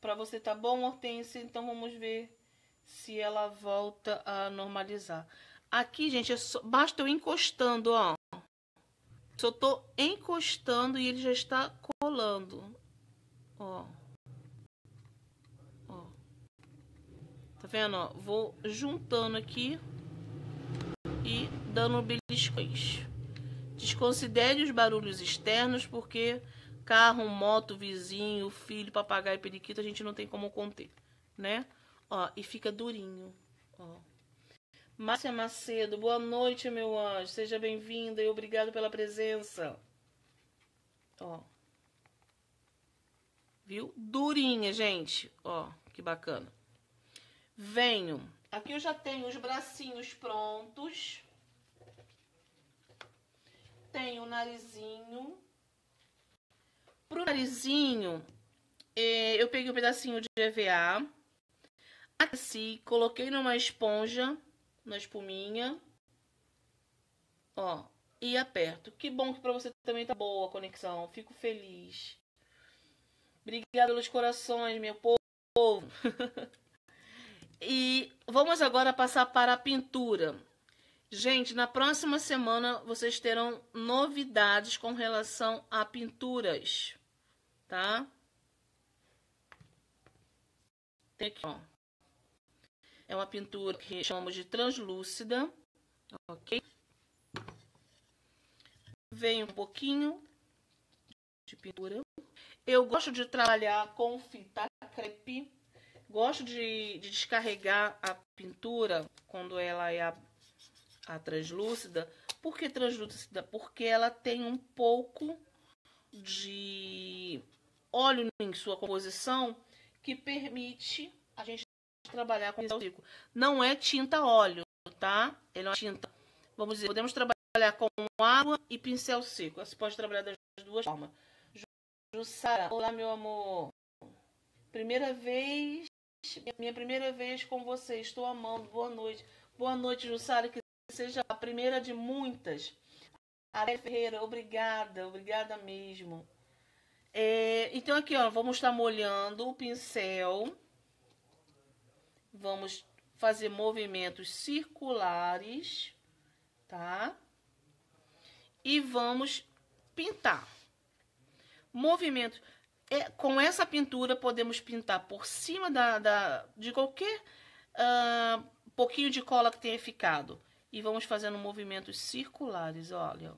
Pra você tá bom, Hortênsia? Então, vamos ver se ela volta a normalizar. Aqui, gente, é só, basta eu encostando, ó. Só tô encostando e ele já está colando. Ó. Tá vendo, ó? Vou juntando aqui e dando beliscões. Desconsidere os barulhos externos, porque carro, moto, vizinho, filho, papagaio, periquito, a gente não tem como conter, né? Ó, e fica durinho, ó. Márcia Macedo, boa noite, meu anjo. Seja bem-vinda e obrigado pela presença. Ó. Viu? Durinha, gente. Ó, que bacana. Venho. Aqui eu já tenho os bracinhos prontos. Tenho o narizinho. Pro narizinho, eh, eu peguei um pedacinho de E V A. Aqueci, coloquei numa esponja, na espuminha. Ó, e aperto. Que bom que pra você também tá boa a conexão. Fico feliz. Obrigada pelos corações, meu povo. E vamos agora passar para a pintura. Gente, na próxima semana vocês terão novidades com relação a pinturas, tá? Tem aqui, ó. É uma pintura que chamamos de translúcida, ok? Vem um pouquinho de pintura. Eu gosto de trabalhar com fita crepe. Gosto de, de descarregar a pintura quando ela é a, a translúcida. Por que translúcida? Porque ela tem um pouco de óleo em sua composição que permite a gente trabalhar com o rico. Não é tinta óleo, tá? Ela é uma tinta. Vamos dizer, podemos trabalhar com água e pincel seco. Você pode trabalhar das duas formas. Jussara, olá, meu amor. Primeira vez. Minha primeira vez com você, estou amando, boa noite. Boa noite, Jussara, que seja a primeira de muitas. Aré Ferreira, obrigada, obrigada mesmo. É, então aqui, ó, vamos estar molhando o pincel. Vamos fazer movimentos circulares, tá? E vamos pintar. Movimento... É, com essa pintura, podemos pintar por cima da, da, de qualquer uh, pouquinho de cola que tenha ficado. E vamos fazendo movimentos circulares, olha.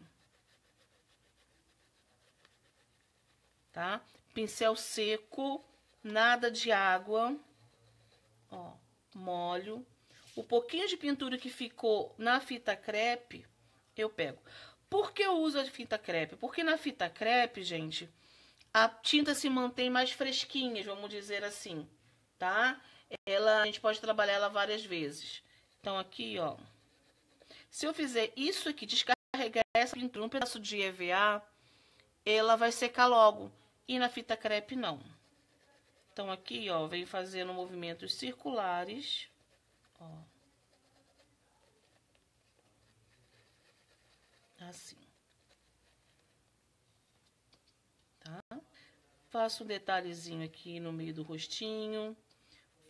Tá? Pincel seco, nada de água. Ó, molho. O pouquinho de pintura que ficou na fita crepe, eu pego. Por que eu uso a fita crepe? Porque na fita crepe, gente... A tinta se mantém mais fresquinha, vamos dizer assim, tá? Ela, a gente pode trabalhar ela várias vezes. Então, aqui, ó. Se eu fizer isso aqui, descarregar essa pintura, um pedaço de E V A, ela vai secar logo. E na fita crepe, não. Então, aqui, ó, venho fazendo movimentos circulares, ó. Assim. Tá? Faço um detalhezinho aqui no meio do rostinho,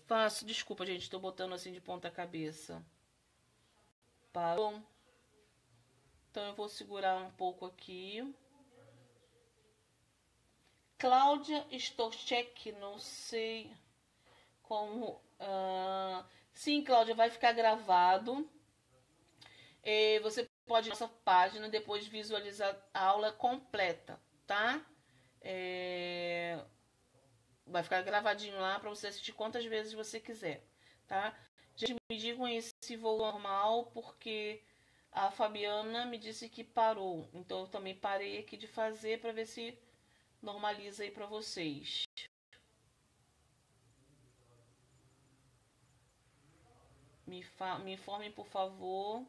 faço... Desculpa, gente, tô botando assim de ponta cabeça. Parou. Então, eu vou segurar um pouco aqui. Cláudia Storchek, não sei como... Uh... Sim, Cláudia, vai ficar gravado. E você pode ir na nossa página depois visualizar a aula completa, tá? É... Vai ficar gravadinho lá para você assistir quantas vezes você quiser, tá? Gente, me digam aí se vou normal, porque a Fabiana me disse que parou. Então, eu também parei aqui de fazer para ver se normaliza aí para vocês. Me, fa... me informem, por favor.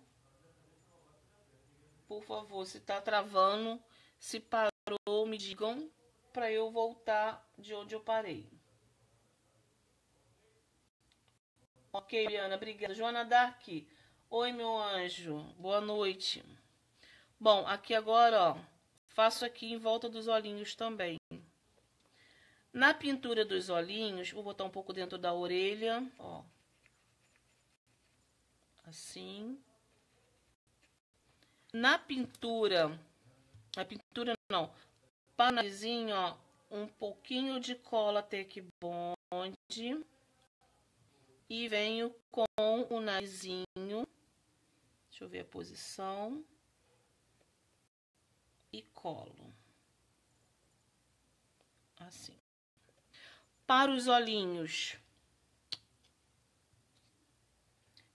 Por favor, se tá travando, se parou, me digam para eu voltar de onde eu parei. Ok, Liana, obrigada. Joana Dark. Oi, meu anjo. Boa noite. Bom, aqui agora, ó, faço aqui em volta dos olhinhos também. Na pintura dos olhinhos, vou botar um pouco dentro da orelha, ó. Assim. Na pintura, na pintura não, para o narizinho, ó, um pouquinho de cola Tecbond e venho com o narizinho, deixa eu ver a posição, e colo, assim. Para os olhinhos...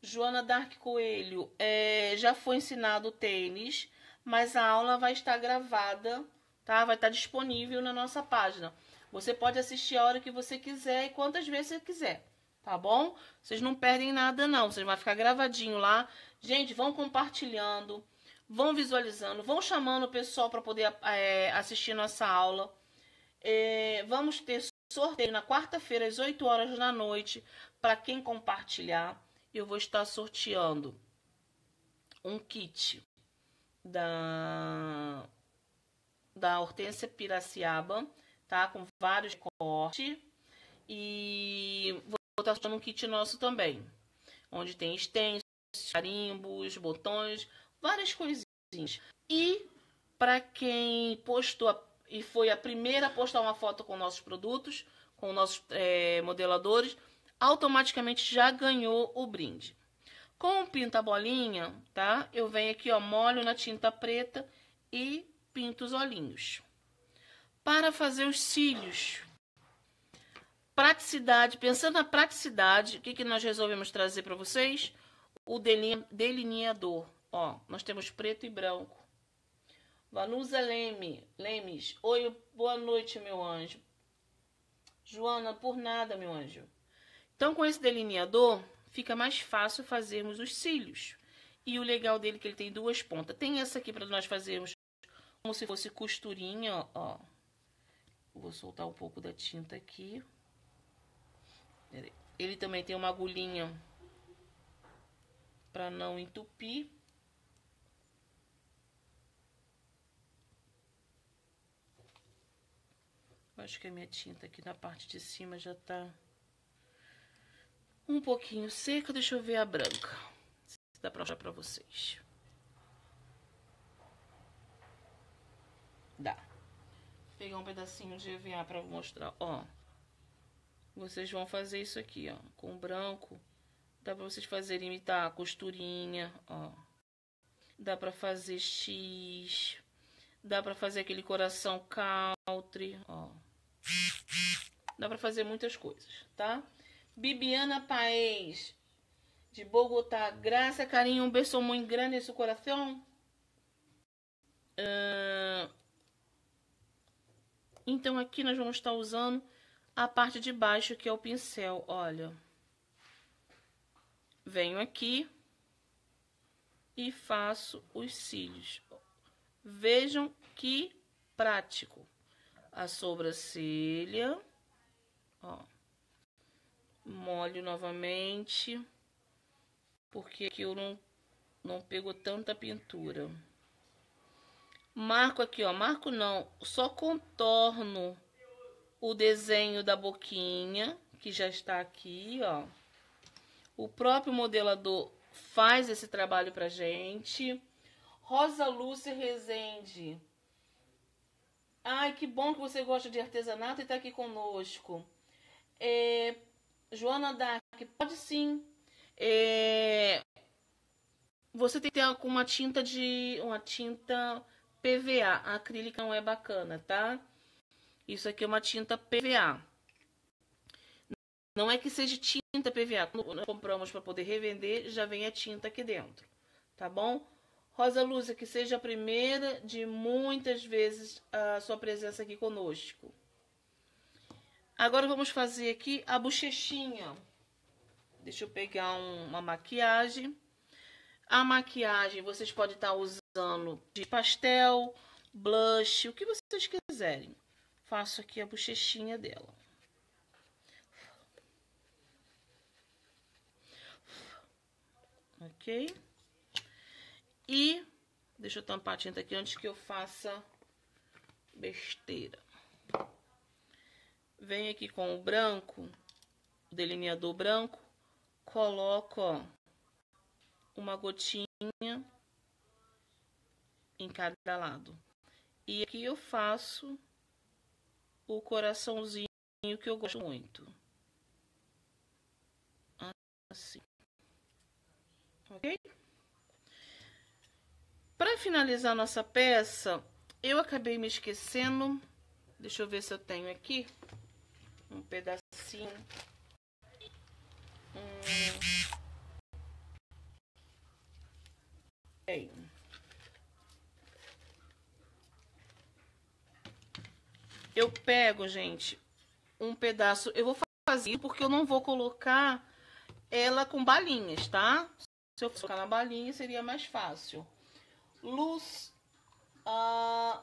Joana Dark Coelho, é, já foi ensinado o tênis, mas a aula vai estar gravada, tá? Vai estar disponível na nossa página. Você pode assistir a hora que você quiser e quantas vezes você quiser, tá bom? Vocês não perdem nada, não. Vocês vão ficar gravadinho lá. Gente, vão compartilhando, vão visualizando, vão chamando o pessoal para poder é, assistir nossa aula. É, vamos ter sorteio na quarta-feira, às oito horas da noite, para quem compartilhar. Eu vou estar sorteando um kit da, da Hortênsia Pirassiaba, tá? Com vários cortes. E vou estar sorteando um kit nosso também, onde tem stencils, carimbos, botões, várias coisinhas. E para quem postou a, e foi a primeira a postar uma foto com nossos produtos, com nossos é, modeladores... automaticamente já ganhou o brinde. Com o pinta-bolinha, tá? Eu venho aqui, ó, molho na tinta preta e pinto os olhinhos. Para fazer os cílios, praticidade, pensando na praticidade, o que, que nós resolvemos trazer para vocês? O delineador, ó, nós temos preto e branco. Vanusa Leme, Lemes, oi, boa noite, meu anjo. Joana, por nada, meu anjo. Então, com esse delineador, fica mais fácil fazermos os cílios. E o legal dele é que ele tem duas pontas. Tem essa aqui para nós fazermos como se fosse costurinha, ó. Vou soltar um pouco da tinta aqui. Ele também tem uma agulhinha para não entupir. Acho que a minha tinta aqui na parte de cima já tá... um pouquinho seca, deixa eu ver a branca, se dá pra mostrar pra vocês. Dá. Vou pegar um pedacinho de E V A pra mostrar, ó. Vocês vão fazer isso aqui, ó, com branco. Dá pra vocês fazerem, imitar a costurinha, ó. Dá pra fazer X. Dá pra fazer aquele coração country, ó. Dá pra fazer muitas coisas, tá? Bibiana Paes, de Bogotá. Graça, carinho, um beijo muito grande em seu coração. Uh, então, aqui nós vamos estar usando a parte de baixo, que é o pincel. Olha. Venho aqui e faço os cílios. Vejam que prático. A sobrancelha, ó. Molho novamente, porque aqui eu não, não pego tanta pintura. Marco aqui, ó, marco não, só contorno o desenho da boquinha, que já está aqui, ó. O próprio modelador faz esse trabalho pra gente. Rosa Lúcia Rezende. Ai, que bom que você gosta de artesanato e está aqui conosco. É, Joana Dark, pode sim. É, você tem que ter uma tinta de uma tinta P V A. A acrílica não é bacana, tá? Isso aqui é uma tinta P V A. Não é que seja tinta P V A. Quando nós compramos para poder revender, já vem a tinta aqui dentro, tá bom? Rosa Lúcia, que seja a primeira de muitas vezes a sua presença aqui conosco. Agora vamos fazer aqui a bochechinha. Deixa eu pegar um, uma maquiagem. A maquiagem vocês podem estar usando de pastel, blush, o que vocês quiserem. Faço aqui a bochechinha dela. Ok? E deixa eu tampar a tinta aqui antes que eu faça besteira. Venho aqui com o branco, o delineador branco, coloco, ó, uma gotinha em cada lado. E aqui eu faço o coraçãozinho que eu gosto muito. Assim. Ok? Para finalizar nossa peça, eu acabei me esquecendo. Deixa eu ver se eu tenho aqui um pedacinho. Hum. Bem. Eu pego, gente, um pedaço. Eu vou fazer porque eu não vou colocar ela com balinhas, tá? Se eu colocar na balinha, seria mais fácil. Luz, uh,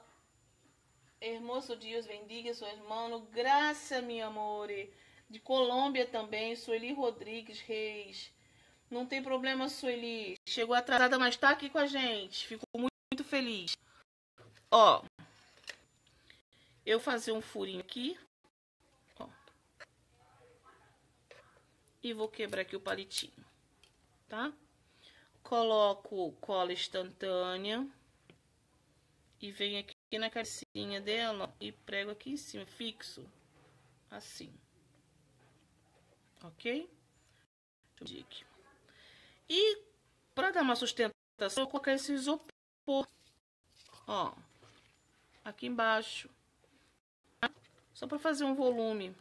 hermoso Dios bendiga suas manos, graça, mi amore. De Colômbia também, Sueli Rodrigues Reis. Não tem problema, Sueli. Chegou atrasada, mas tá aqui com a gente. Fico muito, muito feliz. Ó, eu fazer um furinho aqui. Ó. E vou quebrar aqui o palitinho, tá? Coloco cola instantânea e venho aqui na cabecinha dela e prego aqui em cima, fixo, assim, ok? Deixa eu aqui. E para dar uma sustentação, eu coloquei esse isopor, ó, aqui embaixo, só para fazer um volume.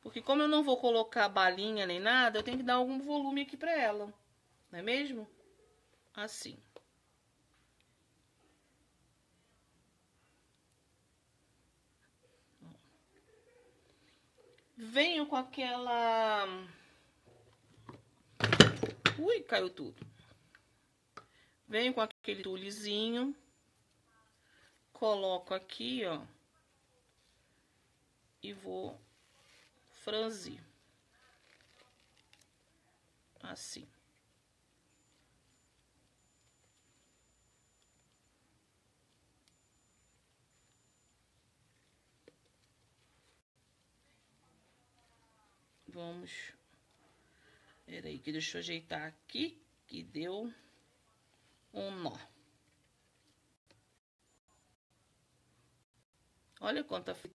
Porque como eu não vou colocar balinha nem nada, eu tenho que dar algum volume aqui para ela. Não é mesmo? Assim. Venho com aquela... Ui, caiu tudo. Venho com aquele tulezinho. Coloco aqui, ó. E vou franzir. Assim. Vamos, peraí, que deixa eu ajeitar aqui, que deu um nó. Olha quanta fita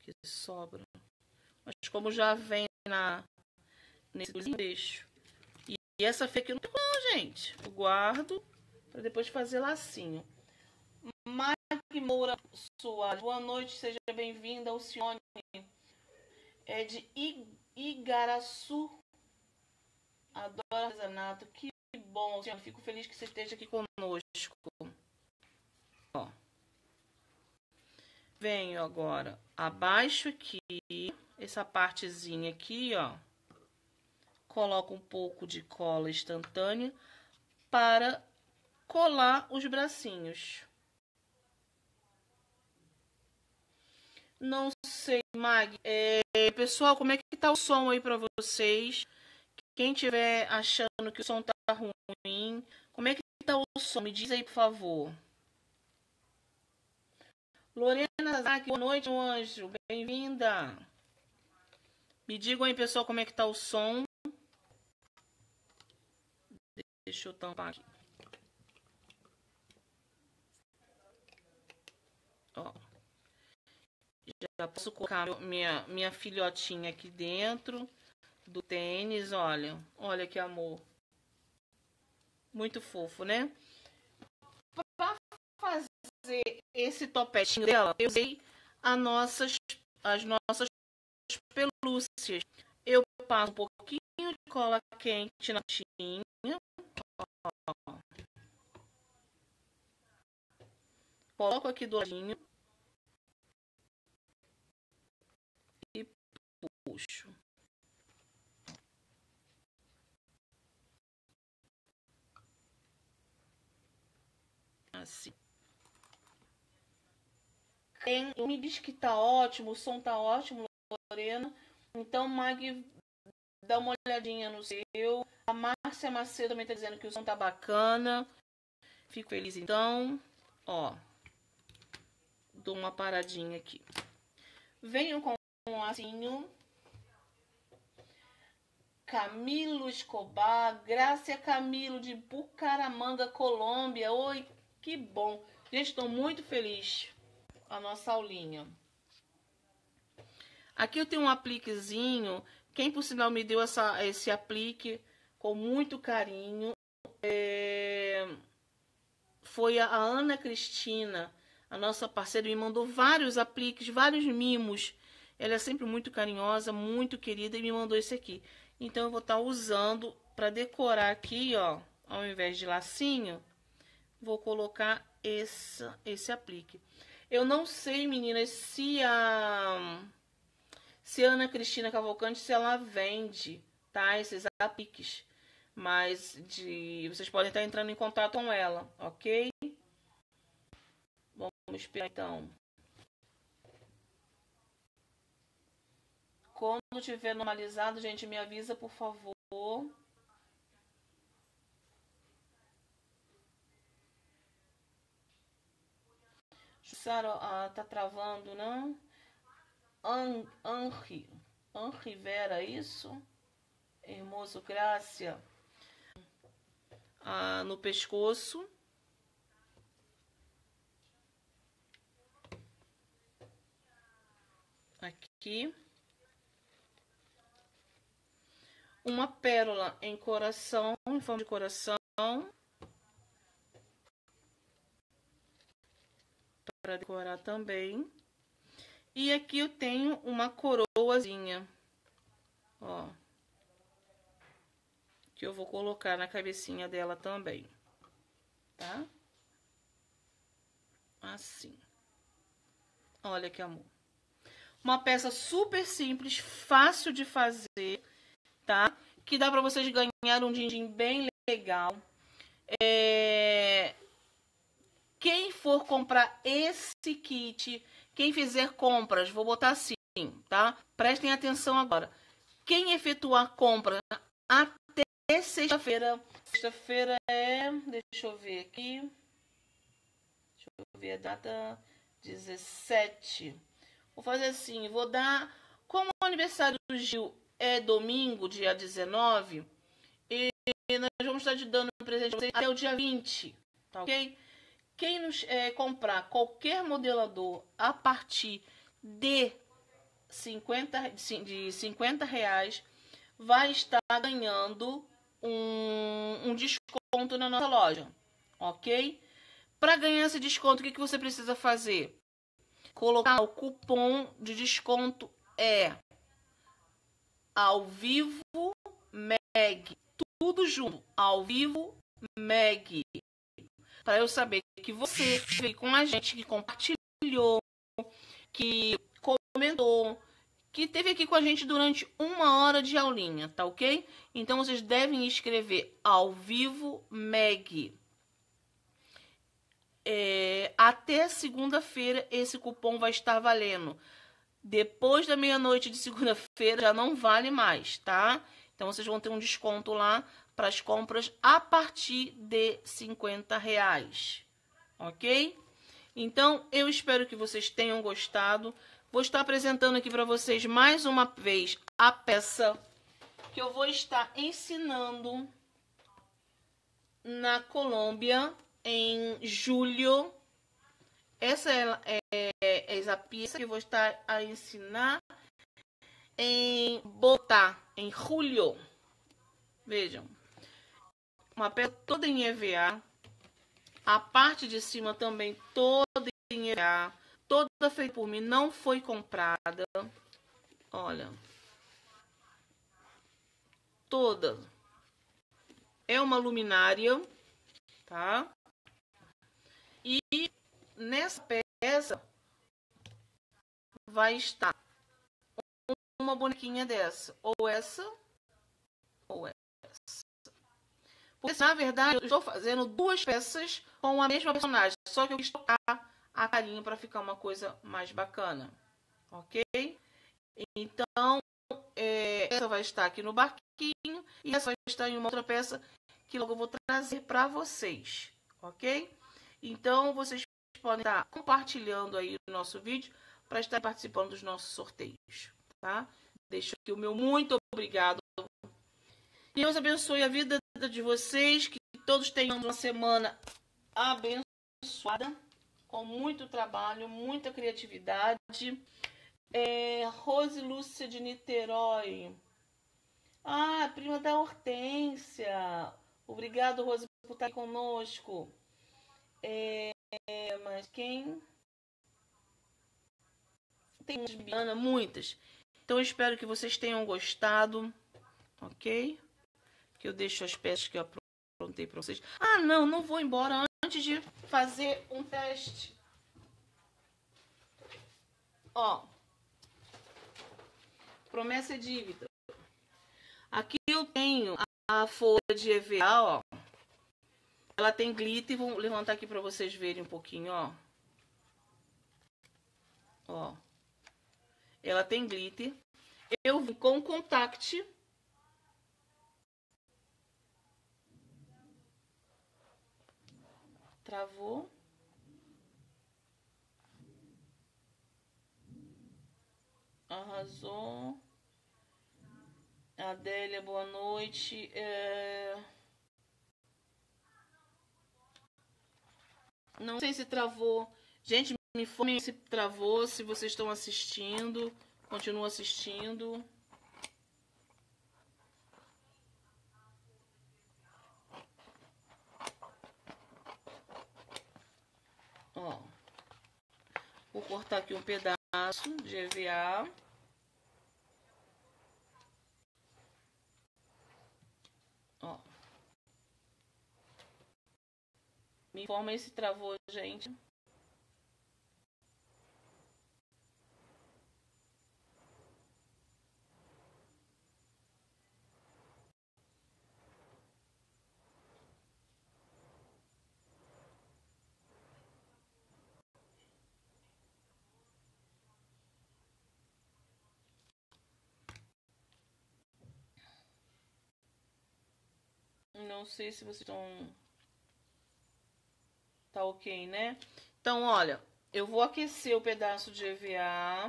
que sobra. Mas como já vem na, nesse deixo. E, e essa fita aqui não tem não, gente. Eu guardo para depois fazer lacinho. Mike Moura Soares, boa noite, seja bem-vinda ao Cione. É de Igaraçu. Adoro artesanato. Que bom, senhora. Fico feliz que você esteja aqui conosco. Ó. Venho agora abaixo aqui. Essa partezinha aqui, ó. Coloco um pouco de cola instantânea para colar os bracinhos. Não sei, Mag. É, pessoal, como é que tá o som aí pra vocês? Quem tiver achando que o som tá ruim, como é que tá o som? Me diz aí, por favor. Lorena Zac, boa noite, meu anjo. Bem-vinda. Me digam aí, pessoal, como é que tá o som. Deixa eu tampar aqui. Ó. Já posso colocar minha, minha filhotinha aqui dentro do tênis, olha. Olha que amor. Muito fofo, né? Pra fazer esse topetinho dela, eu usei as nossas, as nossas pelúcias. Eu passo um pouquinho de cola quente na tinha. Ó. Coloco aqui do ladinho e puxo. Assim. Tem, eu me diz que tá ótimo, o som tá ótimo, Lorena. Então, Mag, dá uma olhadinha no seu. A Márcia Macedo também tá dizendo que o som tá bacana. Fico feliz, então. Ó. Dou uma paradinha aqui. Venho com um lacinho. Camilo Escobar. Graça Camilo, de Bucaramanga, Colômbia. Oi, que bom. Gente, estou muito feliz. A nossa aulinha. Aqui eu tenho um apliquezinho. Quem, por sinal, me deu essa, esse aplique com muito carinho é... foi a Ana Cristina, a nossa parceira, me mandou vários apliques, vários mimos. Ela é sempre muito carinhosa, muito querida, e me mandou esse aqui. Então, eu vou estar usando para decorar aqui, ó. Ao invés de lacinho, vou colocar esse, esse aplique. Eu não sei, meninas, se a, se a Ana Cristina Cavalcante, se ela vende, tá? Esses apliques. Mas de, vocês podem estar entrando em contato com ela, ok? Vamos esperar, então. Quando tiver normalizado, gente, me avisa, por favor. Sara, ah, tá travando, não? Henri. Henri Vera, isso? Hermoso, Grácia. Ah, no pescoço. Aqui. Uma pérola em coração, em forma de coração. Para decorar também. E aqui eu tenho uma coroazinha, ó, que eu vou colocar na cabecinha dela também, tá? Assim. Olha que amor. Uma peça super simples, fácil de fazer, tá? Que dá para vocês ganhar um din-din bem legal. É... Quem for comprar esse kit, quem fizer compras, vou botar assim, tá? Prestem atenção agora. Quem efetuar compra até sexta-feira, sexta-feira é, deixa eu ver aqui, deixa eu ver a data, dezessete. Vou fazer assim, vou dar, como o aniversário do Gil é domingo, dia dezenove, e nós vamos estar te dando um presente pra vocês até o dia vinte, tá ok? Quem nos, é, comprar qualquer modelador a partir de cinquenta reais vai estar ganhando um, um desconto na nossa loja, ok? Para ganhar esse desconto, o que, que você precisa fazer? Colocar o cupom de desconto é AoVivoMag, tudo junto, AoVivoMag. Para eu saber que você veio com a gente, que compartilhou, que comentou, que teve aqui com a gente durante uma hora de aulinha, tá ok? Então, vocês devem escrever ao vivo Meg. É, até segunda-feira, esse cupom vai estar valendo. Depois da meia-noite de segunda-feira, já não vale mais, tá? Então, vocês vão ter um desconto lá para as compras a partir de cinquenta reais, ok? Então, eu espero que vocês tenham gostado. Vou estar apresentando aqui para vocês mais uma vez a peça que eu vou estar ensinando na Colômbia em julho. Essa é, é, é a peça que eu vou estar a ensinar em Bogotá, em julho. Vejam, uma peça toda em E V A, a parte de cima também toda em E V A, toda feita por mim, não foi comprada. Olha, toda é uma luminária, tá? E nessa peça vai estar uma bonequinha dessa, ou essa, ou essa. Porque, na verdade, eu estou fazendo duas peças com a mesma personagem, só que eu quis tocar a carinha para ficar uma coisa mais bacana, ok? Então, é, essa vai estar aqui no barquinho e essa vai estar em uma outra peça que logo eu vou trazer para vocês, ok? Então, vocês podem estar compartilhando aí o nosso vídeo para estar participando dos nossos sorteios, tá? Deixo aqui o meu muito obrigado. Deus abençoe a vida de vocês, que todos tenham uma semana abençoada, com muito trabalho, muita criatividade. É, Rose Lúcia de Niterói. Ah, prima da Hortência. Obrigado, Rose, por estar aqui conosco. É, mas quem? Tem muitas, Bibiana, muitas. Então, eu espero que vocês tenham gostado, ok? Que eu deixo as peças que eu aprontei para vocês. Ah, não, não vou embora antes de fazer um teste. Ó, promessa e dívida. Aqui eu tenho a folha de E V A, ó. Ela tem glitter. Vou levantar aqui para vocês verem um pouquinho, ó. Ó. Ela tem glitter. Eu vim com contact. Travou. Arrasou. Adélia, boa noite. É... Não sei se travou. Gente, me informe se travou, se vocês estão assistindo. Continuam assistindo. Ó, vou cortar aqui um pedaço de E V A. Ó, me informa aí se travou, gente. Não sei se vocês estão... Tá ok, né? Então, olha, eu vou aquecer o pedaço de E V A.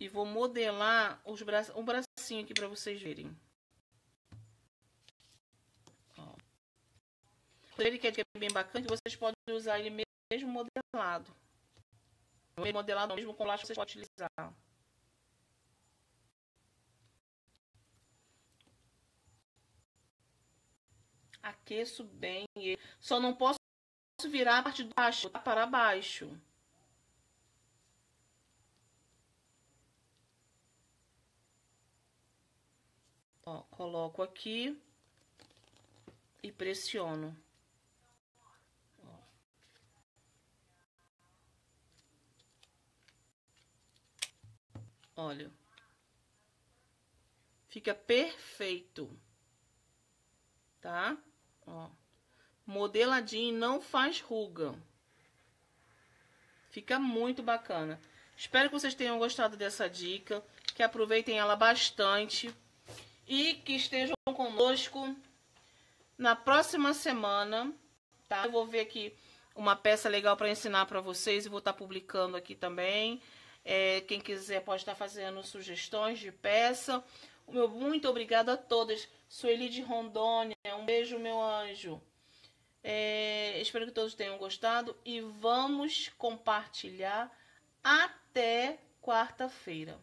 E vou modelar os bra... um bracinho aqui pra vocês verem. Ó. Ele que é bem bacana, que vocês podem usar ele mesmo modelado. Ele modelado mesmo com elástico, vocês podem utilizar. Aqueço bem. Só não posso virar a parte de baixo, tá? Para baixo. Ó, coloco aqui e pressiono. Ó. Olha. Fica perfeito. Tá? Ó, modeladinho, não faz ruga. Fica muito bacana. Espero que vocês tenham gostado dessa dica, que aproveitem ela bastante e que estejam conosco na próxima semana, tá? Eu vou ver aqui uma peça legal para ensinar para vocês, e vou estar publicando aqui também. É, quem quiser pode estar fazendo sugestões de peça. O meu muito obrigada a todas. Sueli de Rondônia, um beijo, meu anjo. É, espero que todos tenham gostado e vamos compartilhar até quarta-feira,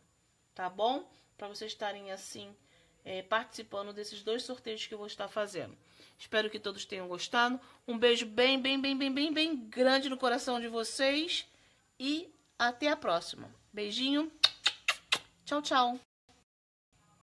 tá bom? Para vocês estarem assim, é, participando desses dois sorteios que eu vou estar fazendo. Espero que todos tenham gostado. Um beijo bem, bem, bem, bem, bem, bem grande no coração de vocês e até a próxima. Beijinho. Tchau, tchau.